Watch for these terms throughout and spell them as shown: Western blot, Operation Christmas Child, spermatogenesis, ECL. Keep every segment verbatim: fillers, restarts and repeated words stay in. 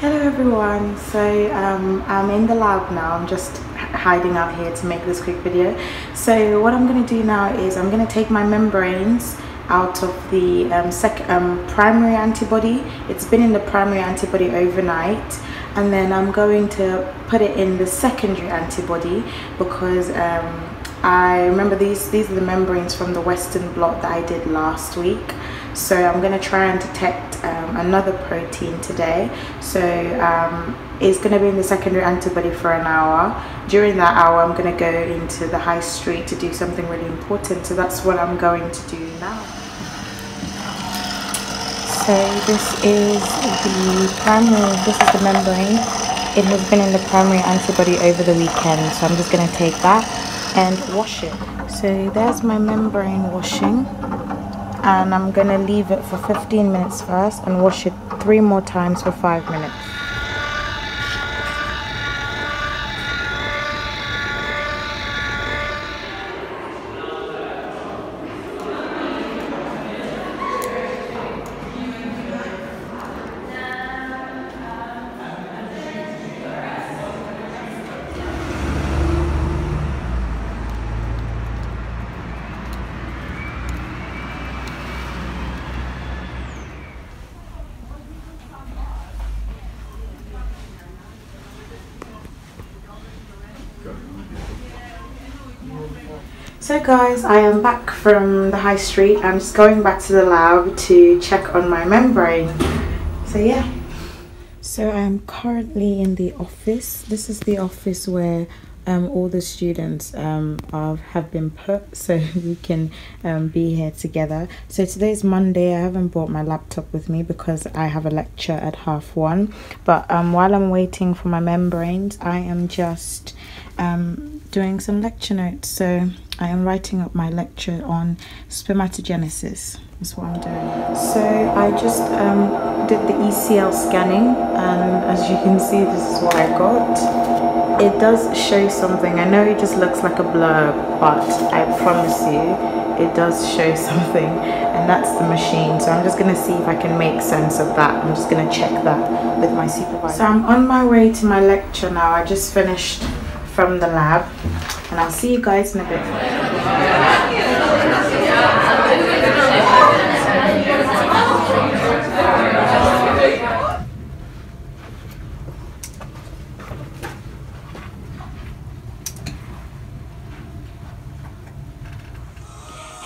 Hello everyone, so um, I'm in the lab now. I'm just hiding out here to make this quick video. So what I'm going to do now is I'm going to take my membranes out of the um, sec um, primary antibody. It's been in the primary antibody overnight, and then I'm going to put it in the secondary antibody because um, I remember these, these are the membranes from the Western blot that I did last week. So I'm going to try and detect um, another protein today. So um, it's going to be in the secondary antibody for an hour. During that hour, I'm going to go into the high street to do something really important. So that's what I'm going to do now. So this is the primary, this is the membrane. It has been in the primary antibody over the weekend. So I'm just going to take that and wash it. So there's my membrane washing. And I'm going to leave it for fifteen minutes first and wash it three more times for five minutes. So guys, I am back from the high street. I'm just going back to the lab to check on my membrane. So yeah. So I'm currently in the office. This is the office where um, all the students um, are, have been put, so we can um, be here together. So today's Monday. I haven't brought my laptop with me because I have a lecture at half one. But um, while I'm waiting for my membranes, I am just um, doing some lecture notes. So I am writing up my lecture on spermatogenesis, is what I'm doing. So I just um, did the E C L scanning, and as you can see, this is what I got. It does show something. I know it just looks like a blurb, but I promise you, it does show something, and that's the machine. So I'm just gonna see if I can make sense of that. I'm just gonna check that with my supervisor. So I'm on my way to my lecture now. I just finished from the lab, and I'll see you guys in a bit.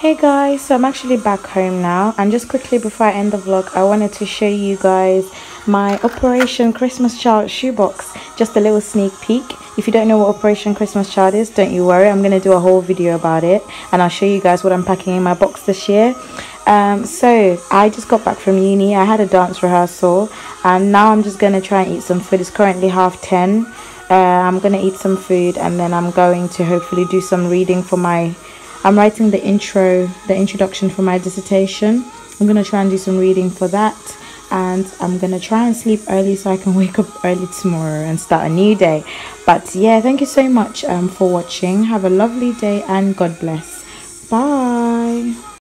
Hey guys, so I'm actually back home now, and just quickly before I end the vlog, I wanted to show you guys my Operation Christmas Child shoebox. Just a little sneak peek. If you don't know what Operation Christmas Child is, don't you worry, I'm going to do a whole video about it, and I'll show you guys what I'm packing in my box this year. Um, so I just got back from uni. I had a dance rehearsal, and now I'm just going to try and eat some food. It's currently half ten. uh, I'm going to eat some food, and then I'm going to hopefully do some reading for my I'm writing the intro the introduction for my dissertation. I'm going to try and do some reading for that, and I'm gonna try and sleep early so I can wake up early tomorrow and start a new day. But yeah, thank you so much um, for watching. Have a lovely day, and God bless. Bye.